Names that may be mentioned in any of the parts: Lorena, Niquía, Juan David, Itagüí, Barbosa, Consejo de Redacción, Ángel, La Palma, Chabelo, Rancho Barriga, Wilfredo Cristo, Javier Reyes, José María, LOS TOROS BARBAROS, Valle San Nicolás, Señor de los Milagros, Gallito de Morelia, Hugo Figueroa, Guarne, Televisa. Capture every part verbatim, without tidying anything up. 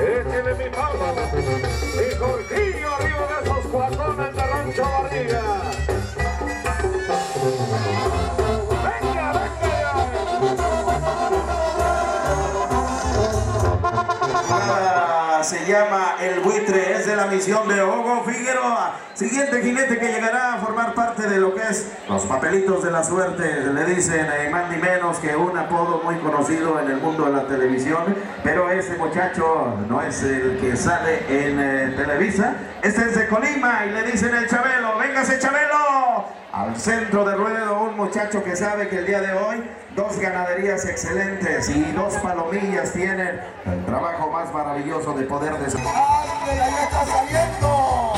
Échele mi pavo y Jorginho arriba de esos cuatrones de Rancho Barriga. ¡Venga, venga! Se llama El Buitre, es de la misión de Hugo Figueroa. Siguiente jinete que llegará a formar parte de lo que es los papelitos de la suerte, le dicen eh, más ni menos que un apodo muy conocido en el mundo de la televisión, pero ese muchacho no es el que sale en eh, Televisa, este es de Colima y le dicen el Chabelo. ¡Véngase, Chabelo! Al centro de ruedo, un muchacho que sabe que el día de hoy dos ganaderías excelentes y dos palomillas tienen el trabajo más maravilloso de poder desarrollar. ¡Ángel, ahí está saliendo!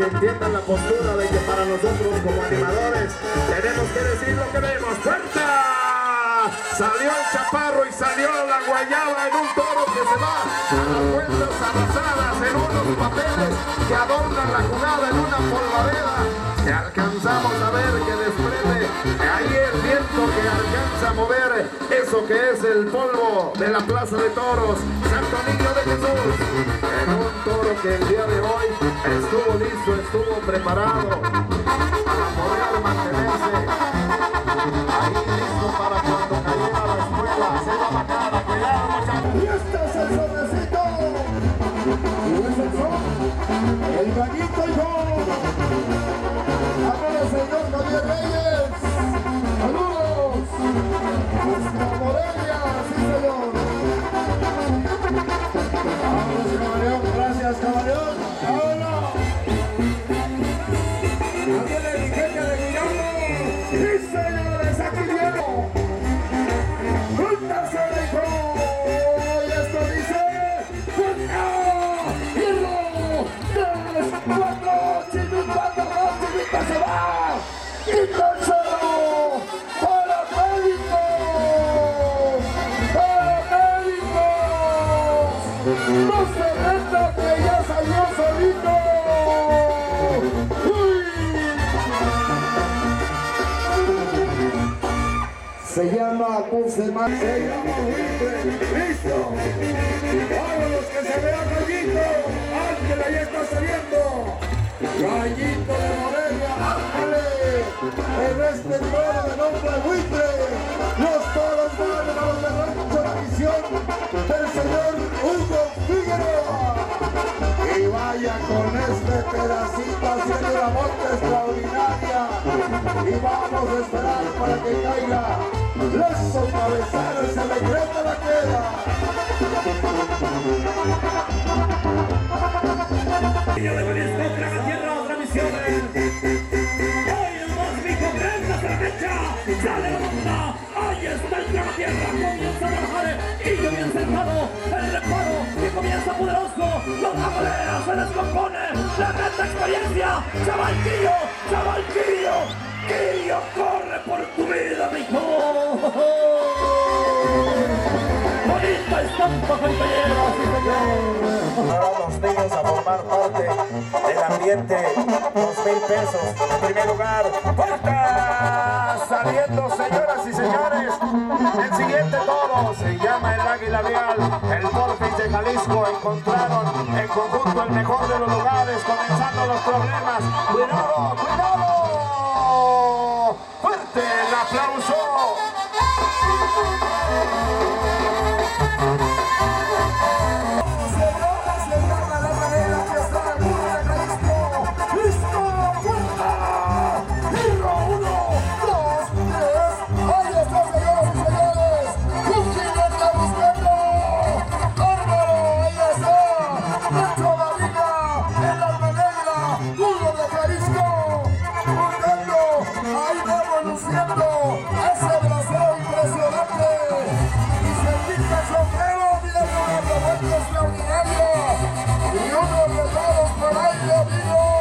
Entiendan la postura de que para nosotros como animadores tenemos que decir lo que vemos. ¡Fuerza! Salió el chaparro y salió la guayaba en un toro que se va a vueltas arrasadas en unos papeles que adornan la jugada en una polvareda. Que alcanzamos a ver que desprende ahí el viento que alcanza a mover eso que es el polvo de la plaza de toros. Santo Niño de Jesús, en un toro que el día de hoy estuvo listo, estuvo preparado para poder mantenerse ahí listo para cuando cayera la escuela, se va a matar a cuidar muchachos. Y este es el sonecito, y es el son, el gallito y yo, amor el señor Javier Reyes, saludos, hasta Morelia, sí señor. Vamos caballón, gracias caballón. Se llama José María. Se llama Wilfredo Cristo. Vámonos que se vea Gallito. Ángel, ahí está saliendo. Gallito de Morelia. Ángel. En este toro de nombre Buitre. Los toros van a los de Rancho, la misión del señor Hugo Figueroa. Y vaya con este pedacito haciendo una monta extraordinaria. Y vamos a esperar para que caiga. Los sopavesares se le creta la queda. Niño de Morelia, otra tierra, otra misión. Hoy el Mósmico prende la fecha. Sale la banda. Ahí está el traga tierra. Comienza a trabajar y comienza el paro. El reparo y comienza poderoso. Los jaboleros se descompone. La gran experiencia. Chavalquillo, chavalquillo. Quillo, corre por tu vida, mijo. Bonita estampa, compañero, sí señor. Ahora los niños a formar parte del ambiente. Dos mil pesos. En primer lugar, ¡puerta! Saliendo, señoras y señores. El siguiente toro se llama el Águila Real. El Porfis de Jalisco encontraron en conjunto el mejor de los lugares. Comenzando los problemas. ¡Cuidado, cuidado! ¡Fuerte el aplauso! ¡Se Rancho Barriga, el alma negra, Hugo de Jalisco, corriendo, ahí vamos luciendo ese brazo impresionante. Y se pinta el sombrero, mira una propuesta extraordinaria y unos regalos por ahí, amigos.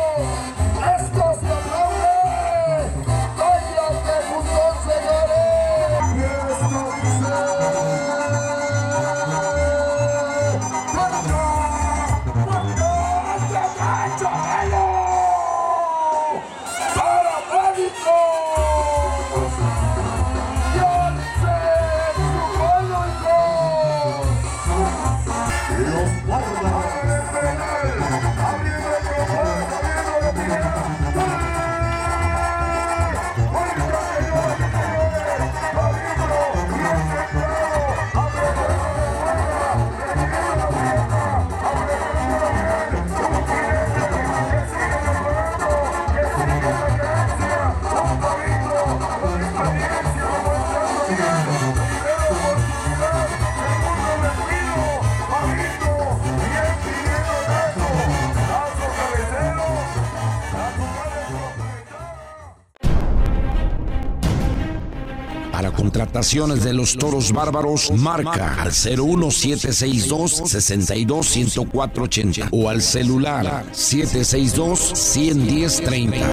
Contrataciones de los toros bárbaros, marca al cero uno siete seis dos, sesenta y dos, ciento cuatro ochenta o al celular siete seis dos, ciento diez, treinta.